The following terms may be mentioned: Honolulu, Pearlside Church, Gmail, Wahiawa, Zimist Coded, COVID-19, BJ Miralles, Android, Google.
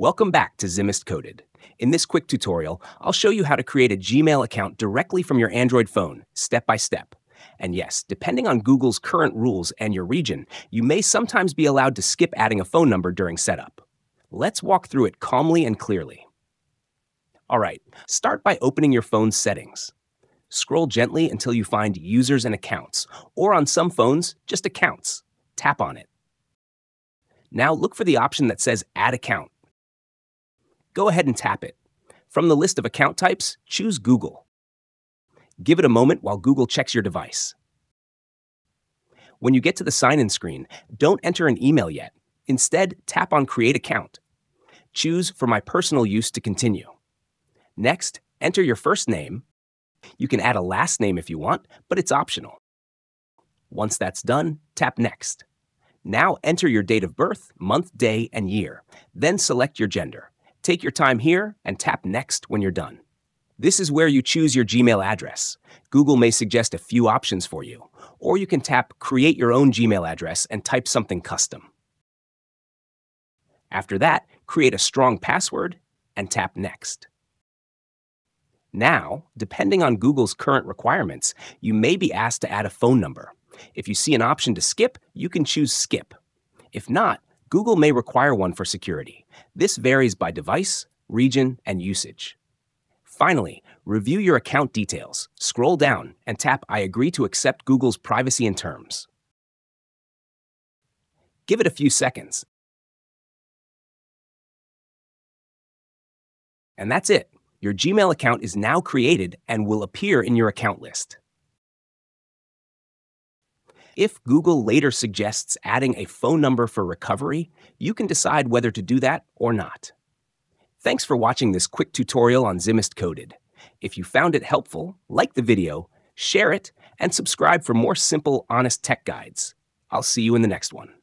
Welcome back to Zimist Coded. In this quick tutorial, I'll show you how to create a Gmail account directly from your Android phone, step by step. And yes, depending on Google's current rules and your region, you may sometimes be allowed to skip adding a phone number during setup. Let's walk through it calmly and clearly. All right, start by opening your phone's settings. Scroll gently until you find Users and Accounts, or on some phones, just Accounts. Tap on it. Now look for the option that says Add Account. Go ahead and tap it. From the list of account types, choose Google. Give it a moment while Google checks your device. When you get to the sign-in screen, don't enter an email yet. Instead, tap on Create Account. Choose For My Personal Use to continue. Next, enter your first name. You can add a last name if you want, but it's optional. Once that's done, tap Next. Now enter your date of birth, month, day, and year. Then select your gender. Take your time here and tap Next when you're done. This is where you choose your Gmail address. Google may suggest a few options for you, or you can tap Create Your Own Gmail Address and type something custom. After that, create a strong password and tap Next. Now, depending on Google's current requirements, you may be asked to add a phone number. If you see an option to skip, you can choose Skip. If not, Google may require one for security. This varies by device, region, and usage. Finally, review your account details. Scroll down and tap I agree to accept Google's privacy and terms. Give it a few seconds. And that's it. Your Gmail account is now created and will appear in your account list. If Google later suggests adding a phone number for recovery, you can decide whether to do that or not. Thanks for watching this quick tutorial on Zimist Coded. If you found it helpful, like the video, share it, and subscribe for more simple, honest tech guides. I'll see you in the next one.